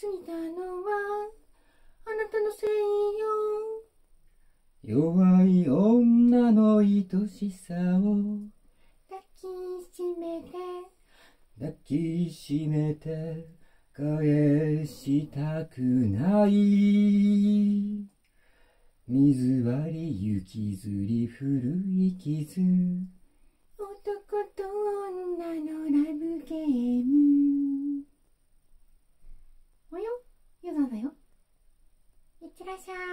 過ぎたのはあなたのせいよ。弱い女の愛しさを抱きしめて抱きしめて返したくない。水割り雪ずり古い傷。男と女のラブゲーム。およ、ゆずだよ。いってらっしゃい。